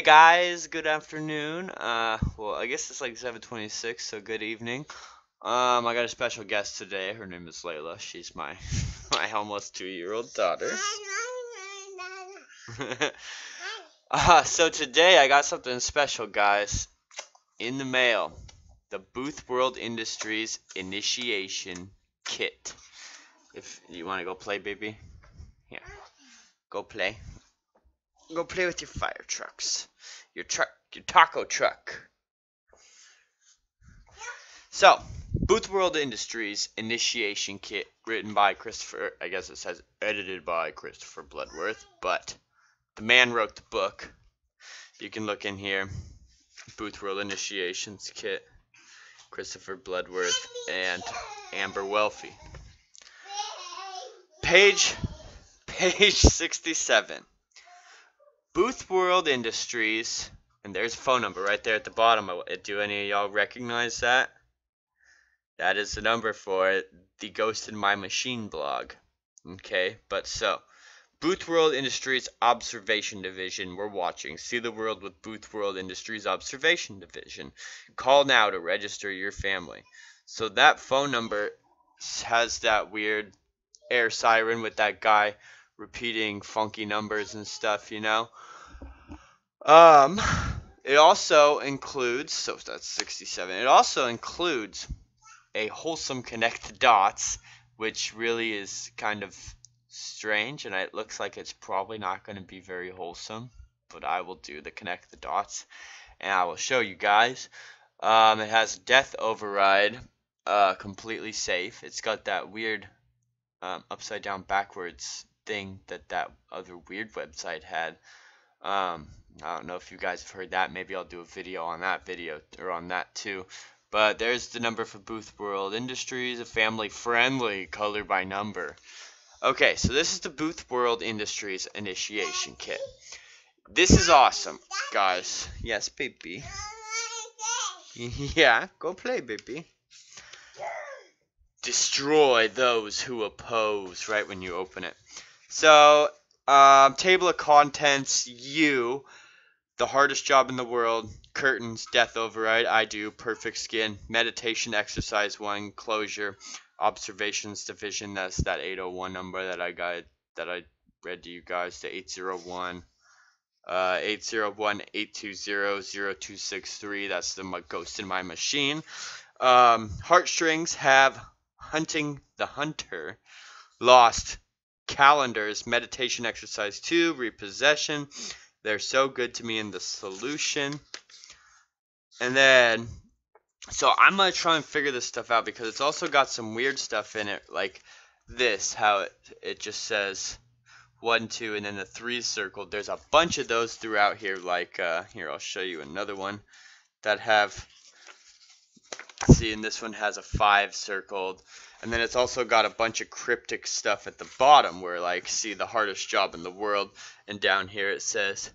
Hey guys, good afternoon. Well, I guess it's like 7:26, so good evening. I got a special guest today. Her name is Layla. She's my almost 2-year-old daughter. So today I got something special, guys. In the mail, the Boothworld Industries Initiation Kit. If you want to go play, baby, yeah, go play. Go play with your fire trucks. Your truck, your taco truck. So, Boothworld Industries Initiation Kit, written by Christopher, I guess it says edited by Christopher Bloodworth, but the man wrote the book. You can look in here. Boothworld Initiations Kit, Christopher Bloodworth and Amber Welphy. Page 67. Boothworld Industries, and there's a phone number right there at the bottom. Do any of y'all recognize that? That is the number for the Ghost in My Machine blog. Okay, but so, Boothworld Industries Observation Division, we're watching. See the world with Boothworld Industries Observation Division. Call now to register your family. So that phone number has that weird air siren with that guy repeating funky numbers and stuff, you know. It also includes, so that's 67, it also includes a wholesome connect the dots, which really is kind of strange, and it looks like it's probably not going to be very wholesome, but I will do the connect the dots, and I will show you guys. It has death override, completely safe. It's got that weird upside down backwards thing that other weird website had. I don't know if you guys have heard that. Maybe I'll do a video on that too. But there's the number for Boothworld Industries, a family-friendly color by number. Okay, so this is the Boothworld Industries Initiation Kit. This is awesome, guys. Yes, baby. Yeah, go play, baby. Destroy those who oppose, right when you open it. So, table of contents, you, the hardest job in the world, curtains, death override, I do, perfect skin, meditation, exercise 1, closure, observations division, that's that 801 number that I read to you guys, the 801, 801-820-0263, that's the Ghost in My Machine. Heartstrings have hunting the hunter, lost, calendars, meditation exercise 2, repossession, they're so good to me in the solution. And then, so I'm going to try and figure this stuff out, because it's also got some weird stuff in it, like this, how it just says 1, 2, and then the 3 circled. There's a bunch of those throughout here, like, here, I'll show you another one that have, see, and this one has a 5 circled. And then it's also got a bunch of cryptic stuff at the bottom where, like, see, the hardest job in the world. And down here it says,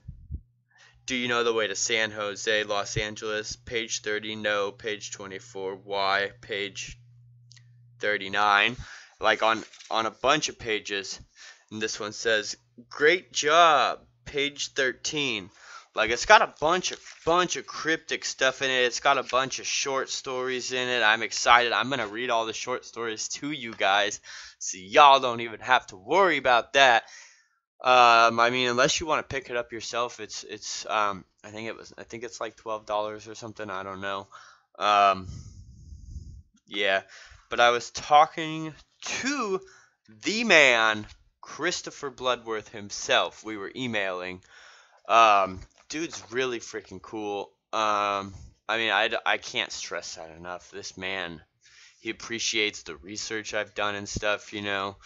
do you know the way to San Jose, Los Angeles? Page 30, no. Page 24, why? Page 39. Like, on a bunch of pages. And this one says, great job. Page 13. Like, it's got a bunch of cryptic stuff in it. It's got a bunch of short stories in it. I'm excited. I'm going to read all the short stories to you guys, so y'all don't even have to worry about that. I mean, unless you want to pick it up yourself, I think it's like $12 or something. I don't know. Yeah, but I was talking to the man, Christopher Bloodworth himself. We were emailing. Dude's really freaking cool. I mean, I can't stress that enough. This man, he appreciates the research I've done and stuff, you know.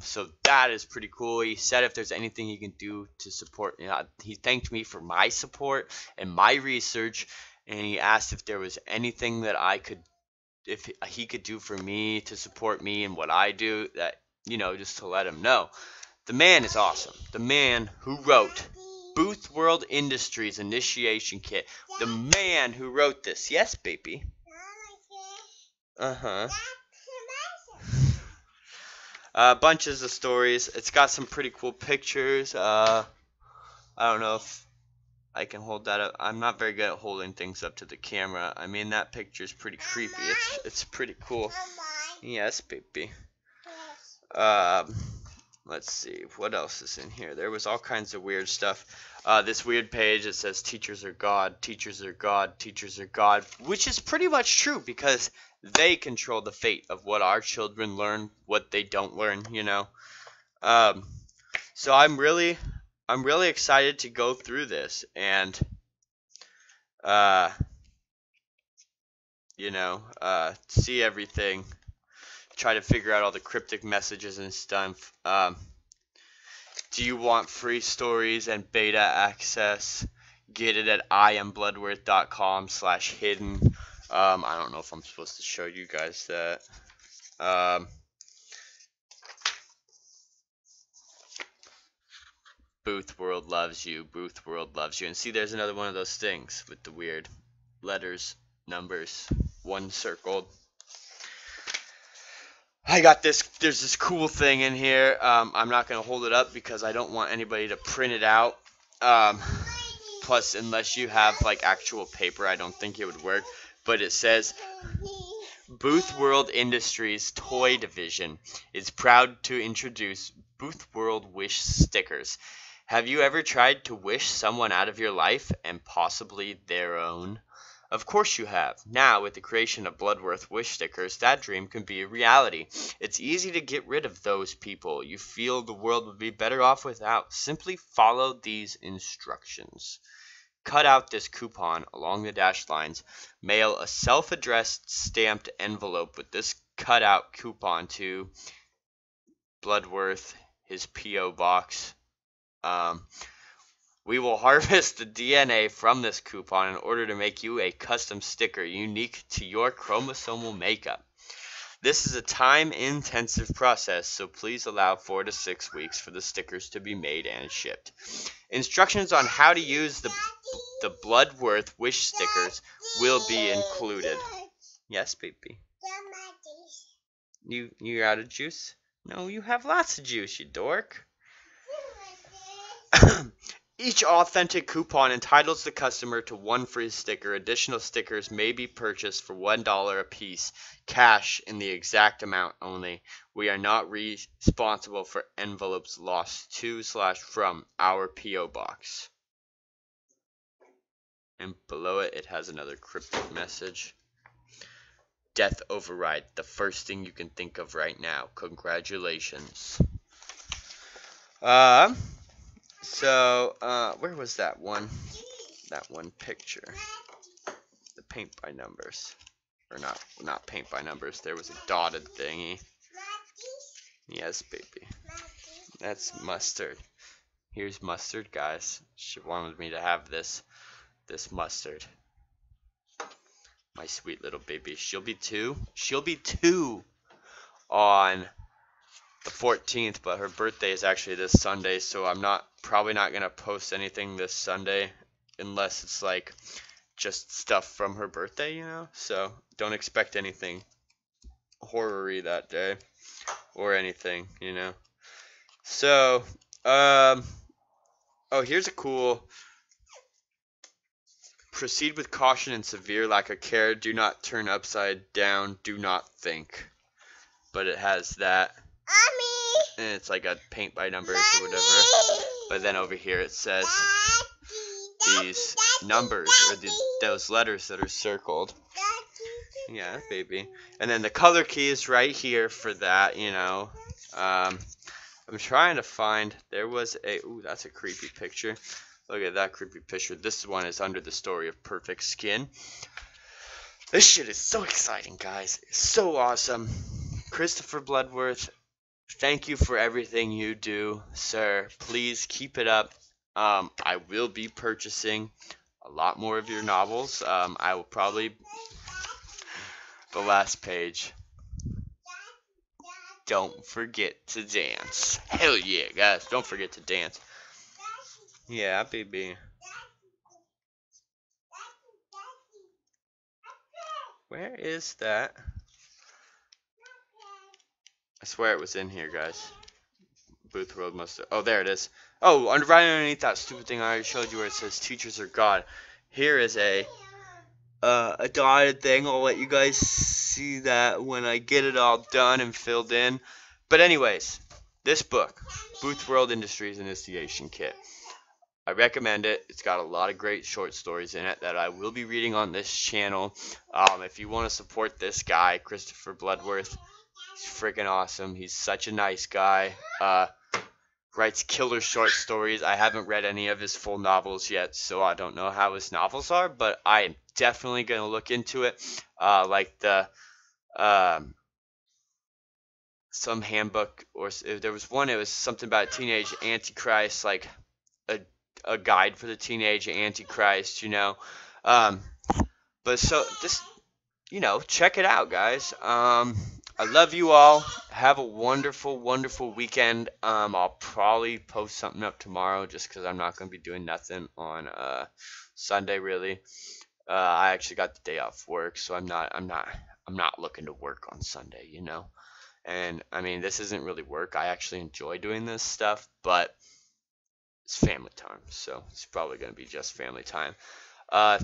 So that is pretty cool. He said if there's anything he can do to support, you know, he thanked me for my support and my research, and he asked if there was anything that if he could do for me to support me and what I do, that, you know, just to let him know. The man is awesome. The man who wrote Boothworld Industries Initiation Kit. The man who wrote this. Yes, baby. Uh-huh. Bunches of stories. It's got some pretty cool pictures. I don't know if I can hold that up. I'm not very good at holding things up to the camera. I mean, that picture's pretty creepy. It's pretty cool. Yes, baby. Let's see, what else is in here? There was all kinds of weird stuff. This weird page that says teachers are God, teachers are God, teachers are God, which is pretty much true because they control the fate of what our children learn, what they don't learn, you know. So I'm really excited to go through this and, you know, see everything, try to figure out all the cryptic messages and stuff. Do you want free stories and beta access? Get it at iambloodworth.com/hidden. I don't know if I'm supposed to show you guys that. Boothworld loves you. Boothworld loves you. And see, there's another one of those things with the weird letters, numbers, one circled. I got this. There's this cool thing in here. I'm not going to hold it up because I don't want anybody to print it out. Plus, unless you have like actual paper, I don't think it would work. But it says, Boothworld Industries Toy Division is proud to introduce Boothworld Wish Stickers. Have you ever tried to wish someone out of your life and possibly their own? Of course you have. Now, with the creation of Bloodworth Wish Stickers, that dream can be a reality. It's easy to get rid of those people you feel the world would be better off without. Simply follow these instructions. Cut out this coupon along the dashed lines. Mail a self-addressed stamped envelope with this cutout coupon to Bloodworth, his P.O. box. We will harvest the DNA from this coupon in order to make you a custom sticker unique to your chromosomal makeup. This is a time-intensive process, so please allow 4 to 6 weeks for the stickers to be made and shipped. Instructions on how to use the Bloodworth Wish stickers will be included. Yes, baby. You're out of juice? No, you have lots of juice, you dork. Each authentic coupon entitles the customer to one free sticker. Additional stickers may be purchased for $1 a piece, cash in the exact amount only. We are not responsible for envelopes lost to/from our P.O. box. And below it, it has another cryptic message. Death override, the first thing you can think of right now. Congratulations. So, where was that one? That one picture. The paint by numbers. Or not paint by numbers. There was a dotted thingy. Yes, baby. That's mustard. Here's mustard, guys. She wanted me to have this mustard. My sweet little baby. She'll be 2. She'll be 2 on the 14th, but her birthday is actually this Sunday, so I'm probably not going to post anything this Sunday unless it's like just stuff from her birthday, you know? So don't expect anything horror-y that day or anything, you know? So, oh, here's a cool... Proceed with caution and severe lack of care. Do not turn upside down. Do not think. But it has that. Mommy. And it's like a paint by numbers Mommy. Or whatever. But then over here it says these numbers or those letters that are circled. Yeah, baby. And then the color key is right here for that, you know. I'm trying to find. There was a. Ooh, that's a creepy picture. Look at that creepy picture. This one is under the story of perfect skin. This shit is so exciting, guys. It's so awesome. Christopher Bloodworth. Thank you for everything you do, sir. Please keep it up. I will be purchasing a lot more of your novels. I will probably... The last page. Don't forget to dance. Hell yeah, guys. Don't forget to dance. Yeah, baby. Where is that? I swear it was in here, guys. Boothworld must have... Oh, there it is. Oh, and right underneath that stupid thing I already showed you where it says teachers are God, here is a dotted thing. I'll let you guys see that when I get it all done and filled in. But anyways, this book, Boothworld Industries Initiation Kit, I recommend it. It's got a lot of great short stories in it that I will be reading on this channel. If you want to support this guy, Christopher Bloodworth, he's freaking awesome. He's such a nice guy. Writes killer short stories. I haven't read any of his full novels yet, so I don't know how his novels are, but I am definitely going to look into it. Like the some handbook, or if there was one, it was something about a teenage antichrist, like a guide for the teenage antichrist, you know. But so just, you know, check it out, guys. I love you all. Have a wonderful, wonderful weekend. I'll probably post something up tomorrow just because I'm not going to be doing nothing on Sunday, really. I actually got the day off work, so I'm not looking to work on Sunday, you know. And I mean, this isn't really work. I actually enjoy doing this stuff, but it's family time, so it's probably going to be just family time.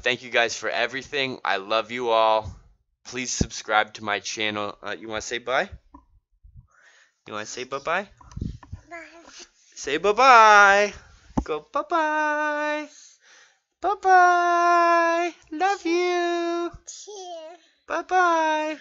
Thank you guys for everything. I love you all. Please subscribe to my channel. You want to say bye? You want to say bye-bye? Bye. Say bye-bye. Go bye-bye. Bye-bye. Love you. Bye-bye.